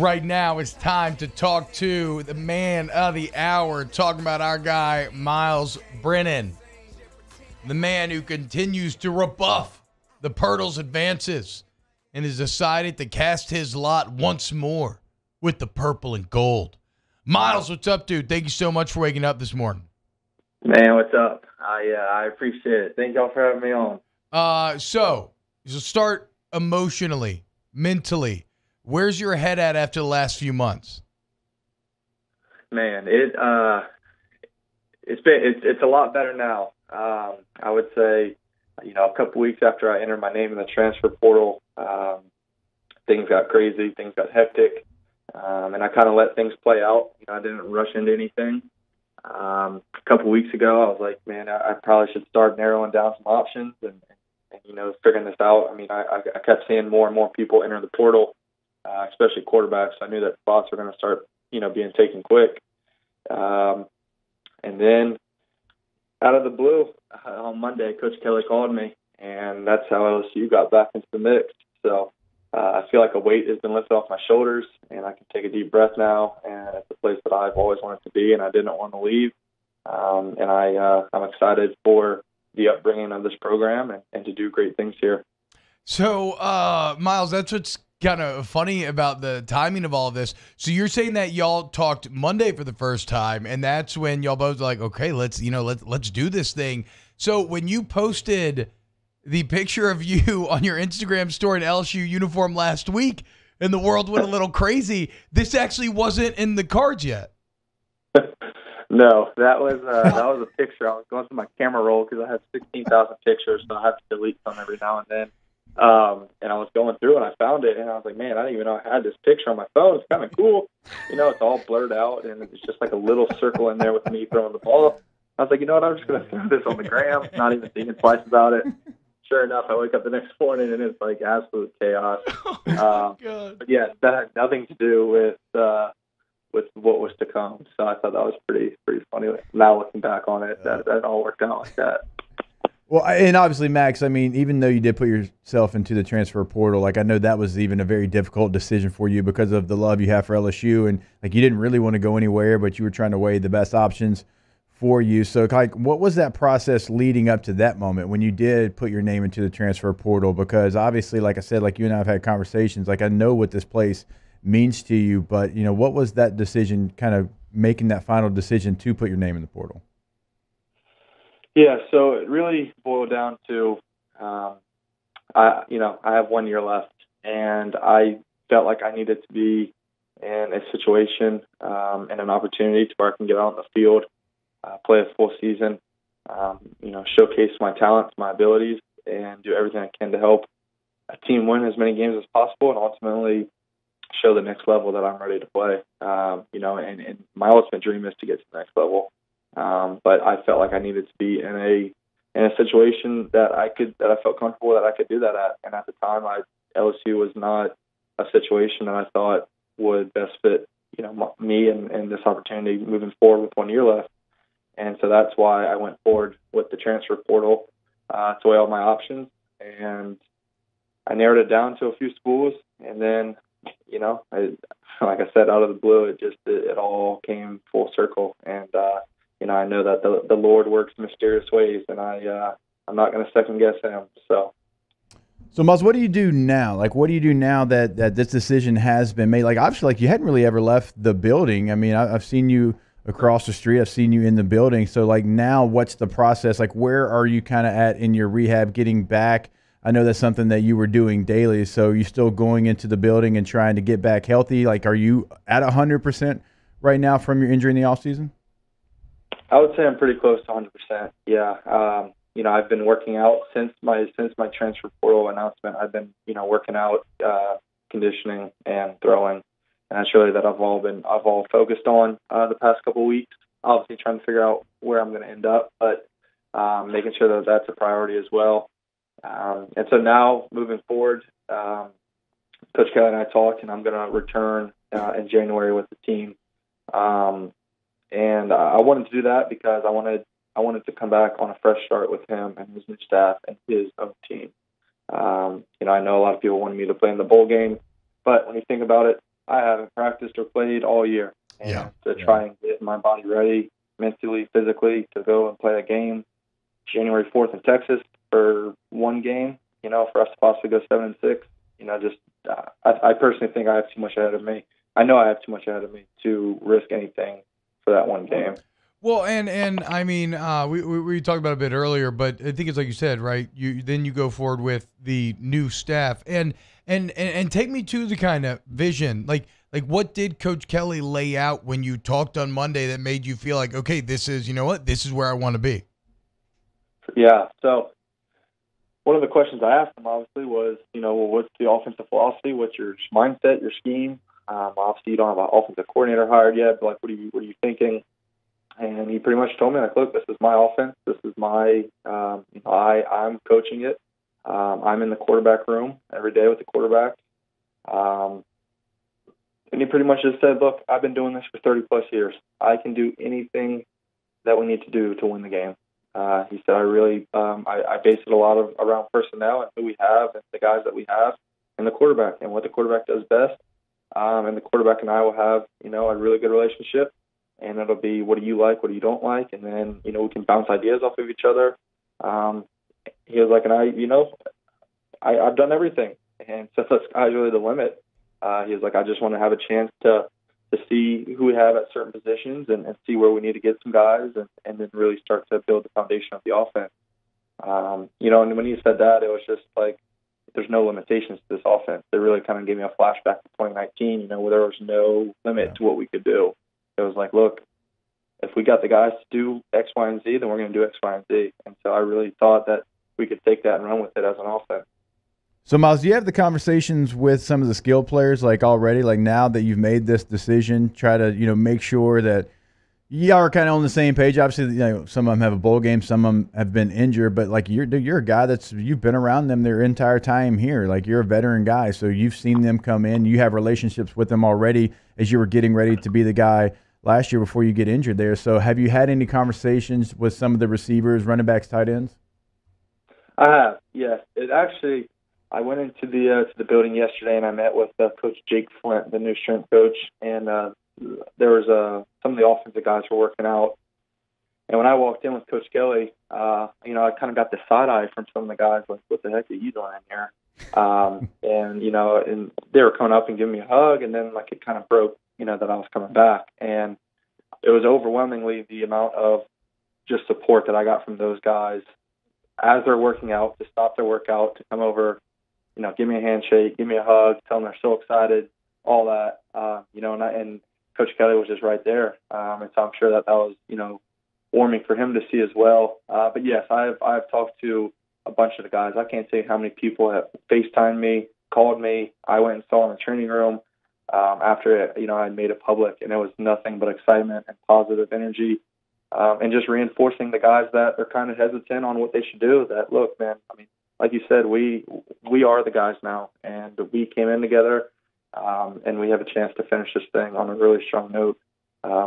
Right now, it's time to talk to the man of the hour, talking about our guy, Myles Brennan, the man who continues to rebuff the Purtle's advances and has decided to cast his lot once more with the purple and gold. Myles, what's up, dude? Thank you so much for waking up this morning. Man, what's up? I appreciate it. Thank y'all for having me on. So start emotionally, mentally. Where's your head at after the last few months? Man, it's a lot better now. I would say, a couple weeks after I entered my name in the transfer portal, things got crazy, things got hectic, and I kind of let things play out. I didn't rush into anything. A couple weeks ago, I was like, man, I probably should start narrowing down some options and figuring this out. I mean, I kept seeing more and more people enter the portal. Especially quarterbacks. I knew that spots were going to start, being taken quick. And then out of the blue on Monday, Coach Kelly called me, and that's how LSU got back into the mix. So I feel like a weight has been lifted off my shoulders, and I can take a deep breath now. And it's a place that I've always wanted to be, and I didn't want to leave. And I'm excited for the upbringing of this program and to do great things here. So, Myles, that's what's kind of funny about the timing of all of this. So you're saying that y'all talked Monday for the first time, and that's when y'all both were like, okay, let's do this thing. So when you posted the picture of you on your Instagram story in LSU uniform last week, and the world went a little crazy, this actually wasn't in the cards yet. No, that was a picture. I was going through my camera roll because I have 16,000 pictures, so I have to delete some every now and then. And I was going through and I found it and I was like, man, I didn't even know I had this picture on my phone. It's kind of cool. It's all blurred out and it's just like a little circle in there with me throwing the ball. I was like, you know what? I'm just going to throw this on the gram, not even thinking twice about it. Sure enough, I wake up the next morning and it's like absolute chaos. But yeah, that had nothing to do with what was to come. So I thought that was pretty funny. Now looking back on it, that all worked out like that. Well, and obviously, Max, I mean, even though you did put yourself into the transfer portal, I know that was even a very difficult decision for you because of the love you have for LSU, and you didn't really want to go anywhere, but you were trying to weigh the best options for you. So, what was that process leading up to that moment when you did put your name into the transfer portal? Because obviously, like I said, you and I have had conversations. I know what this place means to you, but what was that decision, kind of making that final decision to put your name in the portal? Yeah, so it really boiled down to, I have 1 year left, and I felt like I needed to be in a situation and an opportunity to where I can get out in the field, play a full season, showcase my talents, my abilities, and do everything I can to help a team win as many games as possible and ultimately show the next level that I'm ready to play. And my ultimate dream is to get to the next level. But I felt like I needed to be in a situation that I felt comfortable that I could do that at. And at the time, LSU was not a situation that I thought would best fit me and this opportunity moving forward with 1 year left. And so that's why I went forward with the transfer portal to weigh all my options. And I narrowed it down to a few schools. And then, like I said, out of the blue, it all came full circle. And I know that the Lord works mysterious ways, and I'm not going to second guess him. So Myles, what do you do now? What do you do now that this decision has been made? Obviously, you hadn't really ever left the building. I mean, I've seen you across the street. I've seen you in the building. So, now what's the process? Where are you kind of at in your rehab, getting back? I know that's something that you were doing daily. So, you're still going into the building and trying to get back healthy. Are you at 100% right now from your injury in the offseason? I would say I'm pretty close to 100%. Yeah, I've been working out since my transfer portal announcement. I've been working out, conditioning, and throwing, and that's really that I've all focused on the past couple of weeks. Obviously, trying to figure out where I'm going to end up, but making sure that's a priority as well. And so now moving forward, Coach Kelly and I talked, and I'm going to return in January with the team. And I wanted to do that because I wanted to come back on a fresh start with him and his new staff and his own team. I know a lot of people wanted me to play in the bowl game, but when you think about it, I haven't practiced or played all year. And to try and get my body ready mentally, physically, to go and play a game January 4th in Texas for one game, you know, for us to possibly go 7-6, you know, just I personally think I have too much ahead of me. I know I have too much ahead of me to risk anything for that one game. Well, and I mean, we talked about it a bit earlier, but I think it's like you said, right? Then you go forward with the new staff, and take me to the kind of vision, like what did Coach Kelly lay out when you talked on Monday that made you feel like, okay, this is, you know what, this is where I want to be? Yeah. So one of the questions I asked him obviously was, you know, well, what's the offensive philosophy? What's your mindset, your scheme? Obviously, you don't have an offensive coordinator hired yet, but like, what are you thinking? And he pretty much told me, like, look, this is my offense. This is my I'm coaching it. I'm in the quarterback room every day with the quarterback. And he pretty much just said, look, I've been doing this for 30-plus years. I can do anything that we need to do to win the game. He said, I base it a lot around personnel and who we have and the guys that we have and the quarterback and what the quarterback does best. And the quarterback and I will have, you know, a really good relationship. And it'll be, what do you like? What do you don't like? And then, you know, we can bounce ideas off of each other. He was like, and I've done everything. And so that's really the limit. He was like, I just want to have a chance to see who we have at certain positions and see where we need to get some guys and then really start to build the foundation of the offense. You know, and when he said that, it was just like, there's no limitations to this offense. It really kind of gave me a flashback to 2019, you know, where there was no limit to what we could do. It was like, look, if we got the guys to do X, Y, and Z, then we're going to do X, Y, and Z. And so I really thought that we could take that and run with it as an offense. So, Myles, do you have the conversations with some of the skilled players, like already, like now that you've made this decision, try to, you know, make sure that y'all are kind of on the same page? Obviously, you know, some of them have a bowl game, some of them have been injured, but like you're a guy that's, you've been around them their entire time here. Like you're a veteran guy, so you've seen them come in. You have relationships with them already as you were getting ready to be the guy last year before you get injured there. So have you had any conversations with some of the receivers, running backs, tight ends? I have, yes. It actually, I went into the building yesterday and I met with Coach Jake Flint, the new strength coach, and there was some of the offensive guys were working out. And when I walked in with Coach Kelly, you know, I kind of got the side eye from some of the guys, like, what the heck are you doing in here? And, you know, and they were coming up and giving me a hug, and then like it kind of broke, you know, that I was coming back. And it was overwhelmingly the amount of just support that I got from those guys as they're working out, to stop their workout, to come over, you know, give me a handshake, give me a hug, tell them they're so excited, all that, you know, and Coach Kelly was just right there. And so I'm sure that was, you know, warming for him to see as well. But yes, I've talked to a bunch of the guys. I can't say how many people have FaceTimed me, called me. I went and saw in the training room. After it, you know, I made it public, and it was nothing but excitement and positive energy, and just reinforcing the guys that are kind of hesitant on what they should do. That, look, man, I mean, like you said, we are the guys now, and we came in together, and we have a chance to finish this thing on a really strong note,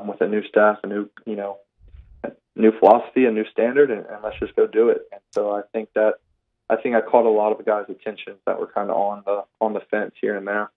with a new staff, a new, you know, new philosophy, a new standard, and let's just go do it. And so I think I caught a lot of the guys' attention that were kind of on the fence here and there.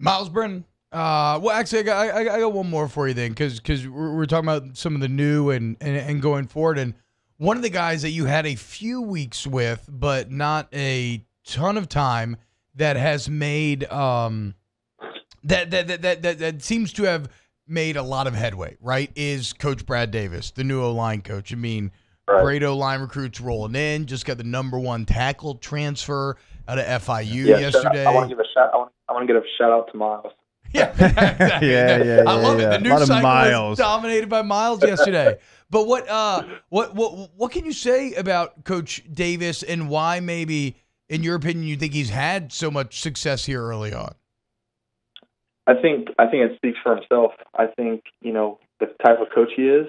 Myles Brennan, well, actually, I got one more for you then, because we're talking about some of the new and going forward. And one of the guys that you had a few weeks with, but not a ton of time, that has made that seems to have made a lot of headway, right, is Coach Brad Davis, the new O-line coach. I mean, right. Great O-line recruits rolling in. Just got the #1 tackle transfer out of FIU yesterday. I want to give a shout out. I want to give a shout out to Myles. Yeah, exactly. I love it. The new cycle was dominated by Myles yesterday. But what can you say about Coach Davis and why maybe, in your opinion, you think he's had so much success here early on? I think it speaks for himself. I think, you know, the type of coach he is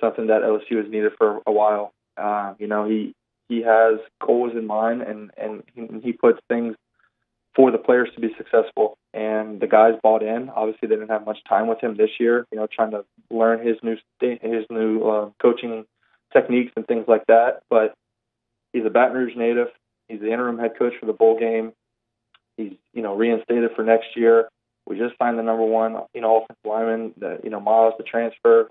something that LSU has needed for a while. You know, he has goals in mind and he puts things for the players to be successful, and the guys bought in. Obviously, they didn't have much time with him this year, you know, trying to learn his new coaching techniques and things like that. But he's a Baton Rouge native. He's the interim head coach for the bowl game. He's, reinstated for next year. We just signed the number one, offensive lineman, Myles, the transfer.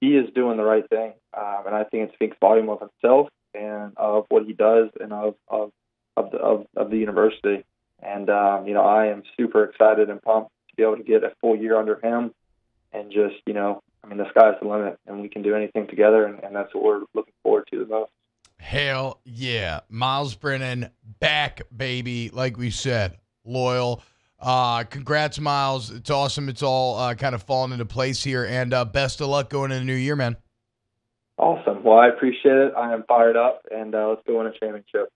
He is doing the right thing. And I think it speaks volume of himself and of what he does and of the university. And, I am super excited and pumped to be able to get a full year under him and just, the sky's the limit and we can do anything together. And that's what we're looking forward to the most. Hell yeah. Myles Brennan back, baby. Like we said, loyal. Congrats, Myles. It's awesome. It's all kind of falling into place here. And best of luck going into the new year, man. Awesome. Well, I appreciate it. I am fired up, and let's go win a championship.